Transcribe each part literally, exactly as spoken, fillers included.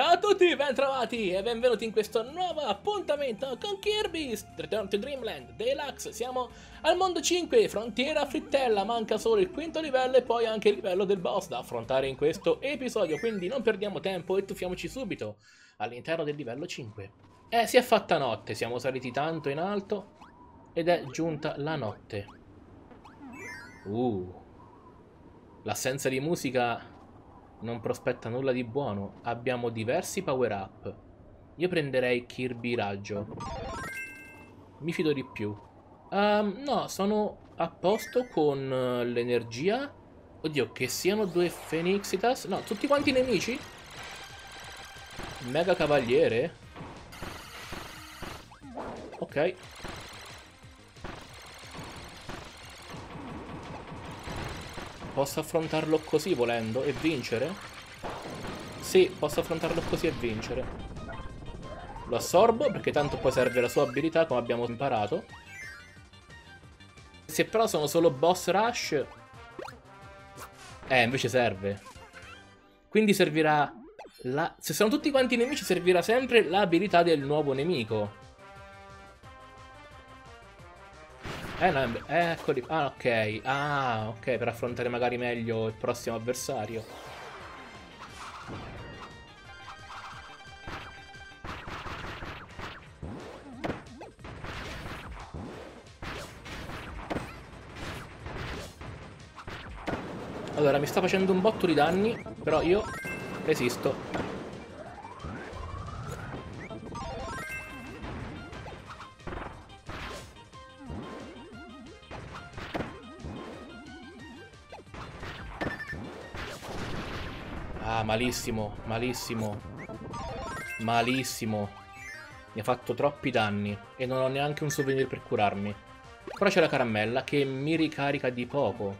Ciao a tutti, ben trovati e benvenuti in questo nuovo appuntamento con Kirby's Return to Dreamland Deluxe. Siamo al mondo cinque, frontiera frittella, manca solo il quinto livello e poi anche il livello del boss da affrontare in questo episodio, quindi non perdiamo tempo e tuffiamoci subito all'interno del livello cinque. Eh, si è fatta notte, siamo saliti tanto in alto ed è giunta la notte. Uh, l'assenza di musica non prospetta nulla di buono. Abbiamo diversi power up. Io prenderei Kirby Raggio, mi fido di più. um, No, sono a posto con l'energia. Oddio, che siano due Phoenixitas. No, tutti quanti nemici? Mega cavaliere. Ok. Posso affrontarlo così volendo e vincere? Sì, posso affrontarlo così e vincere. Lo assorbo perché tanto poi serve la sua abilità, come abbiamo imparato. Se però sono solo boss rush, eh, invece serve. Quindi servirà la... se sono tutti quanti nemici servirà sempre l'abilità del nuovo nemico. Eh, no, eccoli. Ah, ok. Ah, ok, per affrontare magari meglio il prossimo avversario. Allora, mi sta facendo un botto di danni, però io resisto. Malissimo, malissimo, malissimo. Mi ha fatto troppi danni e non ho neanche un souvenir per curarmi. Però c'è la caramella che mi ricarica di poco.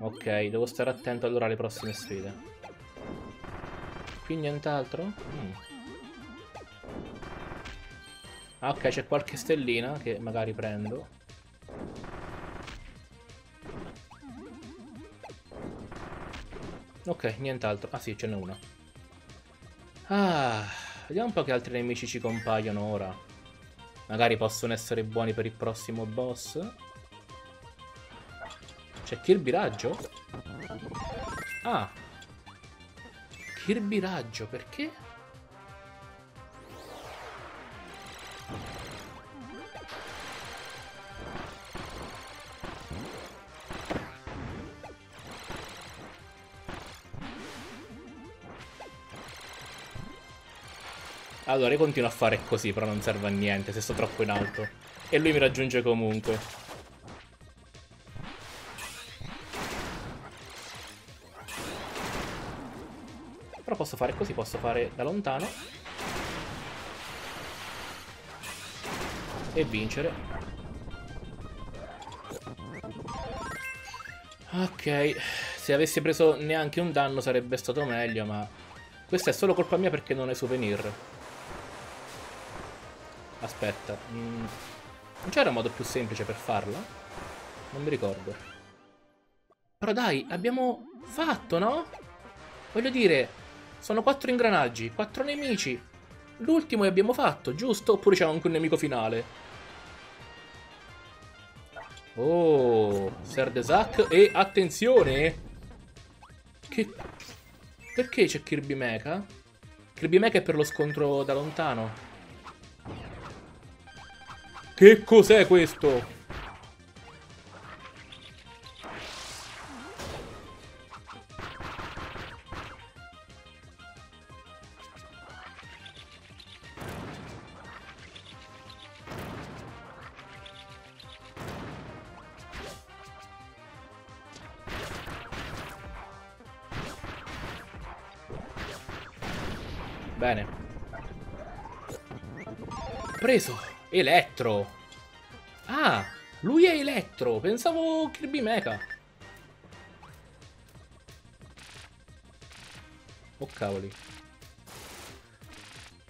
Ok, devo stare attento allora alle prossime sfide. Qui nient'altro? Mm. Ah, ok, c'è qualche stellina che magari prendo. Ok, nient'altro. Ah sì, ce n'è una. Ah, vediamo un po' che altri nemici ci compaiono ora. Magari possono essere buoni per il prossimo boss. C'è Kirby Raggio? Ah, Kirby Raggio, perché? Allora, io continuo a fare così, però non serve a niente se sto troppo in alto. E lui mi raggiunge comunque. Però posso fare così, posso fare da lontano. E vincere. Ok, se avessi preso neanche un danno sarebbe stato meglio, ma... questa è solo colpa mia perché non è souvenir. Aspetta, mm. non c'era un modo più semplice per farla? Non mi ricordo. Però dai, abbiamo fatto, no? Voglio dire, sono quattro ingranaggi, quattro nemici. L'ultimo abbiamo fatto, giusto? Oppure c'è anche un nemico finale? Oh, Serdesac e attenzione! Che... perché c'è Kirby Mecha? Kirby Mecha è per lo scontro da lontano. Che cos'è questo? Bene. Preso. Elettro. Ah, lui è Elettro. Pensavo Kirby Mecha. Oh cavoli.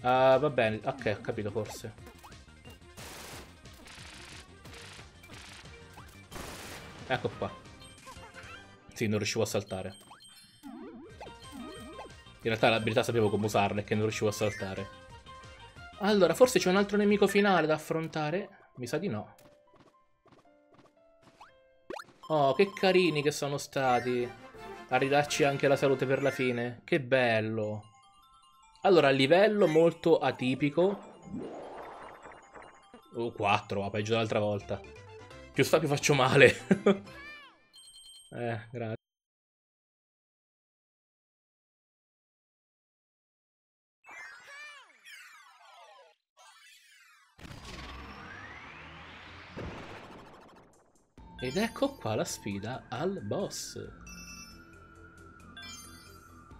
Ah, uh, va bene. Ok, ho capito forse. Ecco qua. Sì, non riuscivo a saltare. realtà l'abilità sapevo come usarla e che non riuscivo a saltare. Allora, forse c'è un altro nemico finale da affrontare? Mi sa di no. Oh, che carini che sono stati a ridarci anche la salute per la fine. Che bello. Allora, livello molto atipico. Oh, quattro, va, peggio dell'altra volta. Più sta più faccio male. Eh, grazie. Ed ecco qua la sfida al boss.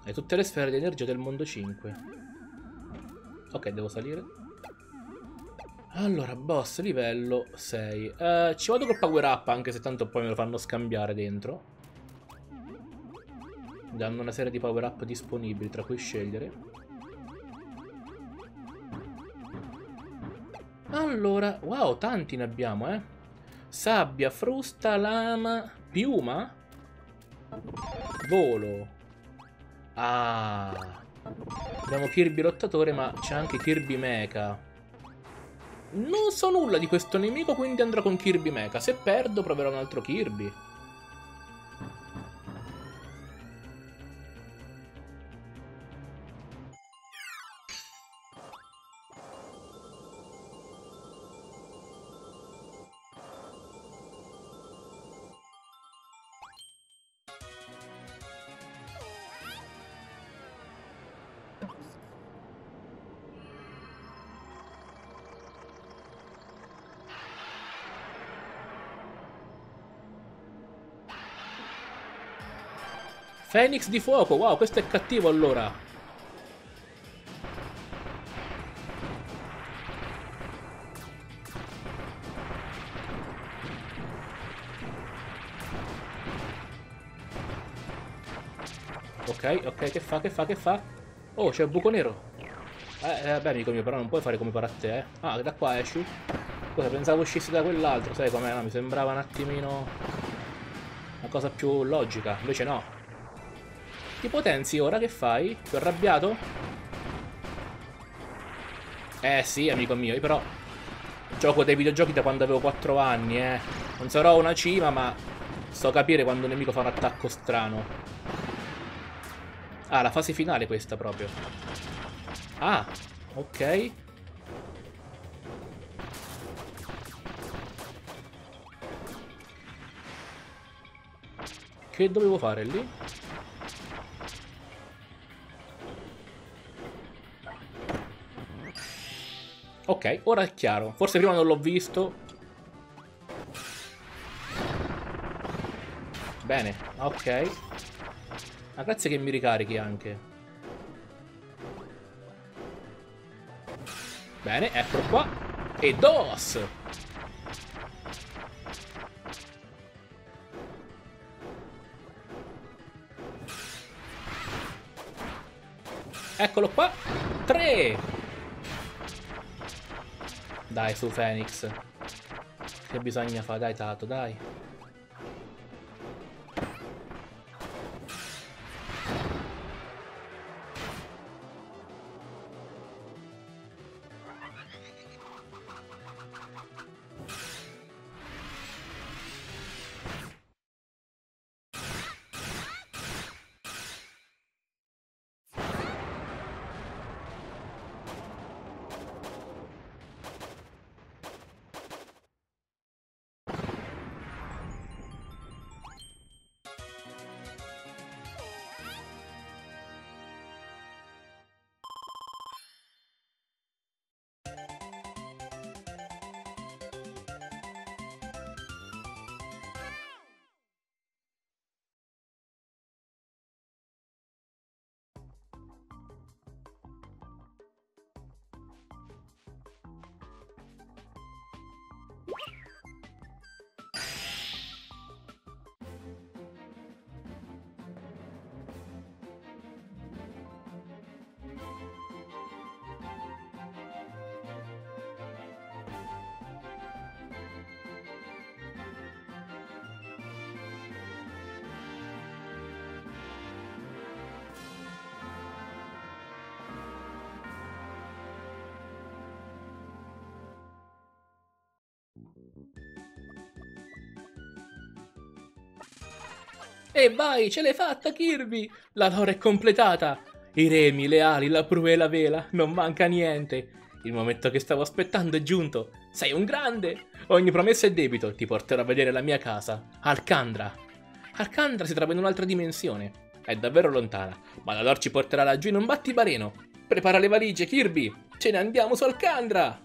E tutte le sfere di energia del mondo cinque. Ok, devo salire. Allora, boss, livello sei. Eh, ci vado col power up, anche se tanto poi me lo fanno scambiare dentro. Danno una serie di power up disponibili, tra cui scegliere. Allora, wow, tanti ne abbiamo, eh. Sabbia, frusta, lama, piuma, volo. Ah. Abbiamo Kirby lottatore, ma c'è anche Kirby Mecha. Non so nulla di questo nemico, quindi andrò con Kirby Mecha. Se perdo proverò un altro Kirby. Fenix di fuoco, wow, questo è cattivo allora. Ok, ok, che fa, che fa, che fa? Oh, c'è un buco nero. Eh, eh, beh, amico mio, però non puoi fare come pare a te, eh. Ah, da qua esci? Cosa, pensavo uscissi da quell'altro, sai com'è? No, mi sembrava un attimino una cosa più logica, invece no. Ti potenzi ora, che fai? Ti ho arrabbiato? Eh sì, amico mio, io però gioco dei videogiochi da quando avevo quattro anni, eh. Non sarò una cima, ma so capire quando un nemico fa un attacco strano. Ah, la fase finale questa proprio. Ah, ok. Che dovevo fare lì? Ok, ora è chiaro. Forse prima non l'ho visto. Bene, ok. Ma grazie che mi ricarichi anche. Bene, eccolo qua. E dos! Eccolo qua. Tre! Dai, su Phoenix. Che bisogna fare? Dai, Tato, dai. E vai, ce l'hai fatta Kirby! La lore è completata! I remi, le ali, la prua e la vela, non manca niente! Il momento che stavo aspettando è giunto! Sei un grande! Ogni promessa è debito, ti porterò a vedere la mia casa, Alcandra! Alcandra si trova in un'altra dimensione, è davvero lontana, ma la lore ci porterà laggiù in un battibareno! Prepara le valigie Kirby, ce ne andiamo su Alcandra!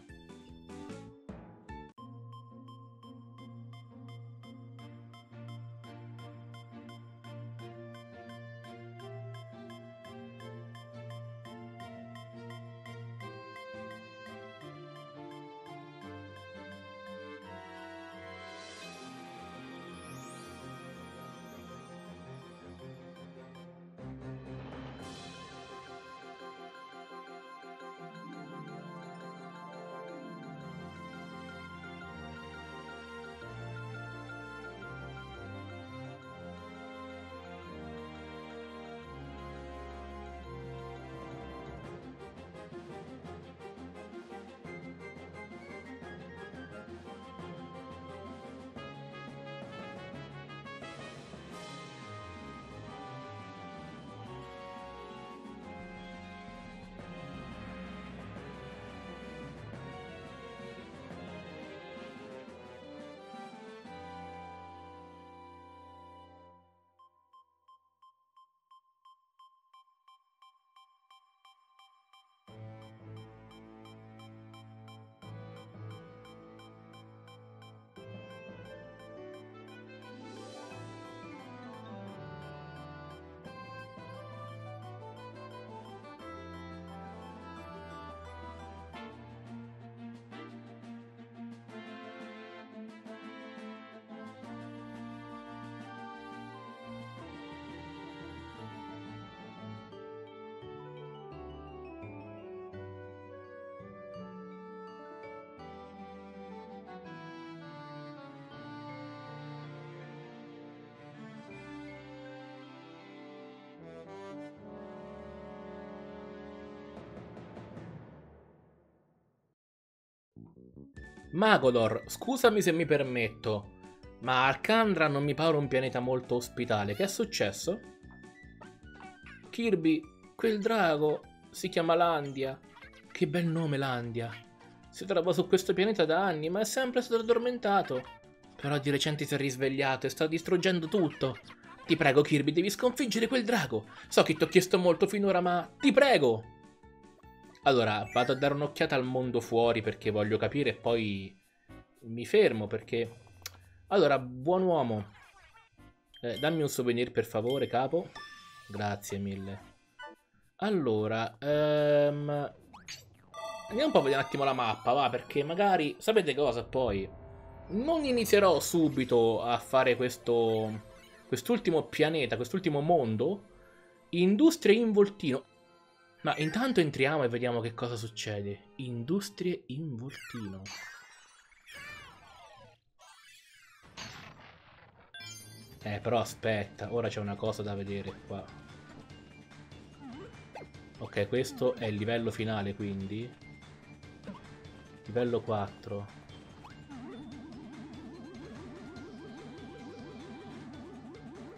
Magolor, scusami se mi permetto, ma Alcandra non mi pare un pianeta molto ospitale. Che è successo? Kirby, quel drago si chiama Landia. Che bel nome, Landia. Si trova su questo pianeta da anni, ma è sempre stato addormentato. Però di recente si è risvegliato e sta distruggendo tutto. Ti prego, Kirby, devi sconfiggere quel drago. So che ti ho chiesto molto finora, ma ti prego! Allora, vado a dare un'occhiata al mondo fuori perché voglio capire e poi mi fermo perché... Allora, buon uomo, eh, dammi un souvenir per favore, capo. Grazie mille. Allora, ehm... andiamo un po' a vedere un attimo la mappa, va, perché magari... Sapete cosa poi? Non inizierò subito a fare questo... quest'ultimo pianeta, quest'ultimo mondo. Industria Involtino. Ma intanto entriamo e vediamo che cosa succede. Industrie Involtino. Eh, però aspetta, ora c'è una cosa da vedere qua. Ok, questo è il livello finale, quindi. Livello quattro.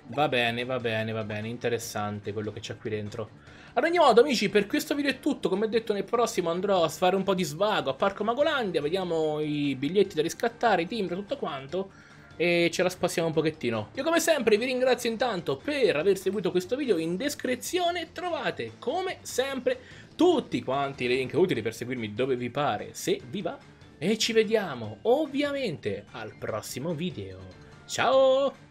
Va bene, va bene, va bene. Interessante quello che c'è qui dentro. Ad ogni modo amici, per questo video è tutto, come detto nel prossimo andrò a fare un po' di svago a Parco Magolandia, vediamo i biglietti da riscattare, i timbri, tutto quanto e ce la spassiamo un pochettino. Io come sempre vi ringrazio intanto per aver seguito questo video, in descrizione trovate come sempre tutti quanti i link utili per seguirmi dove vi pare, se vi va, e ci vediamo ovviamente al prossimo video. Ciao!